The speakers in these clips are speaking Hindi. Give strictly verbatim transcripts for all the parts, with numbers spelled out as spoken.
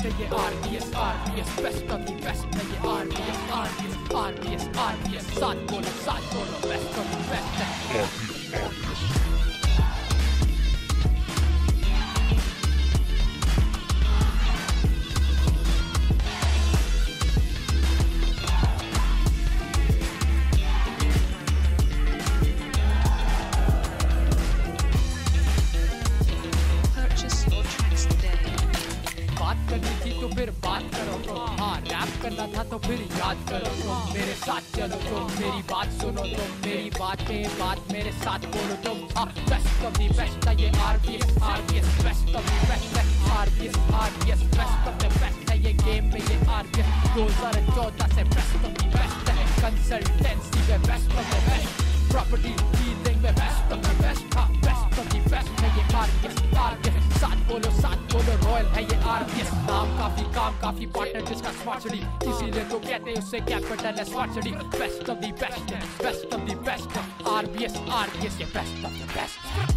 player, R B S, R B S, best of the best player, R B S, R B S, R B S, R B S, saath bolo, saath bolo, best of the best player, R B S, R B S. बात करनी थी तो फिर बात करो तो, हाँ रैप करना था तो फिर याद करो तो, मेरे साथ चलो तो, मेरी बात सुनो तो, मेरी बात पे बात मेरे साथ बोलो तो, हाँ बेस्ट ऑफ द बेस्ट है ये RBS, RBS best of the best है, RBS, RBS best of the best है ये गेम में ये आरबीएस, दो हज़ार चौदह से बेस्ट ऑफ द बेस्ट है, कंसल्टेंसी में best of the best, property dealing में बेस्ट ऑफ द बेस्ट, हाँ बेस्ट ऑफ द बेस्ट है ये आरबीएस, आरबीएस बोलो साथ बोलो रॉयल है ये आरबीएस, नाम काफी काम काफी पार्टनर जिसका स्वाचड़ी, इसीलिए तो कहते हैं उससे कैपिटल है स्वाचड़ी, बेस्ट ऑफ द बेस्ट है, बेस्ट ऑफ द बेस्ट है आरबीएस, आरबीएस ये best of the best.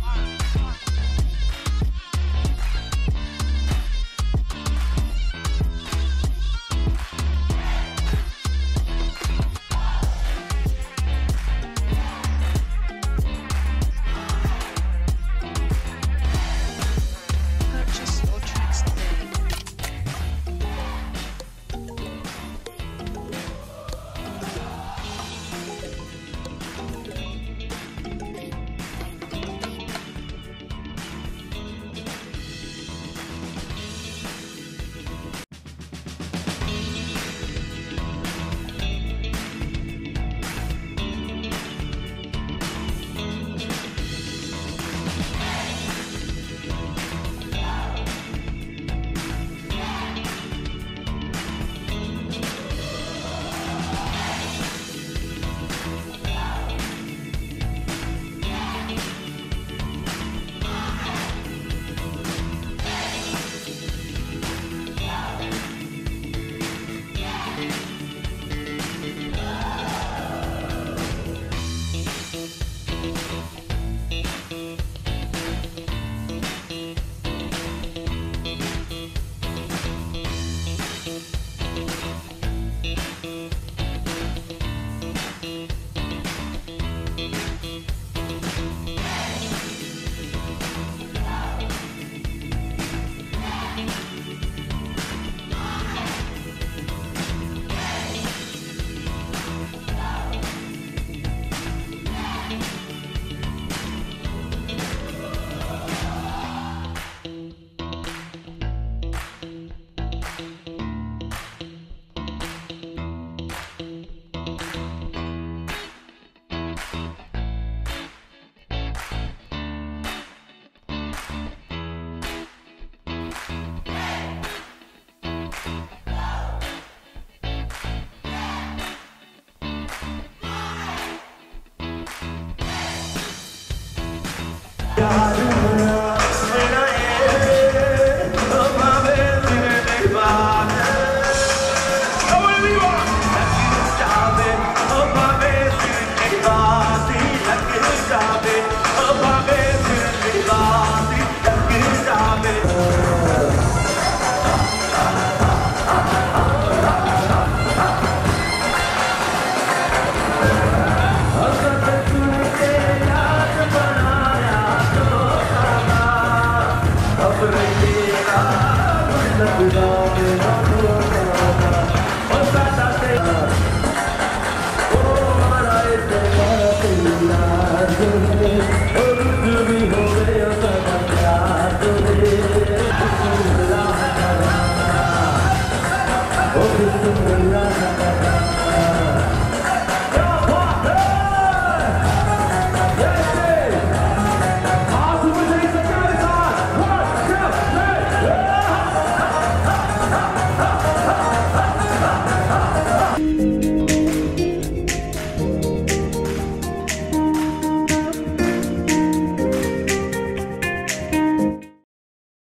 Oh,